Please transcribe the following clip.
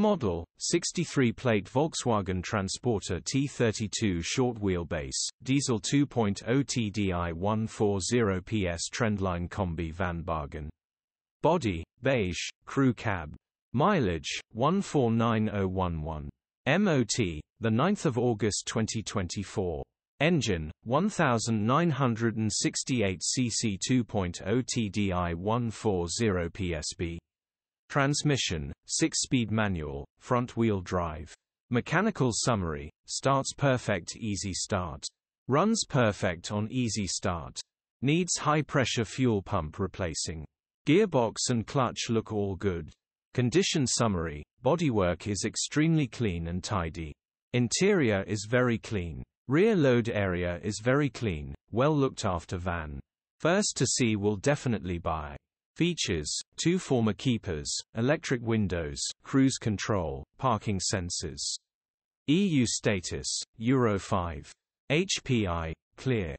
Model, 63-plate Volkswagen Transporter T32 short wheelbase, diesel 2.0 TDI 140 PS Trendline Kombi Vanwagen. Body, beige, crew cab. Mileage, 149011. MOT, 9 August 2024. Engine, 1968 cc 2.0 TDI 140 PSB. Transmission, 6-speed manual, front-wheel drive. Mechanical summary, starts perfect easy start. Runs perfect on easy start. Needs high-pressure fuel pump replacing. Gearbox and clutch look all good. Condition summary, bodywork is extremely clean and tidy. Interior is very clean. Rear load area is very clean, well looked after van. First to see will definitely buy. Features, 2 former keepers, electric windows, cruise control, parking sensors. EU status, Euro 5. HPI, clear.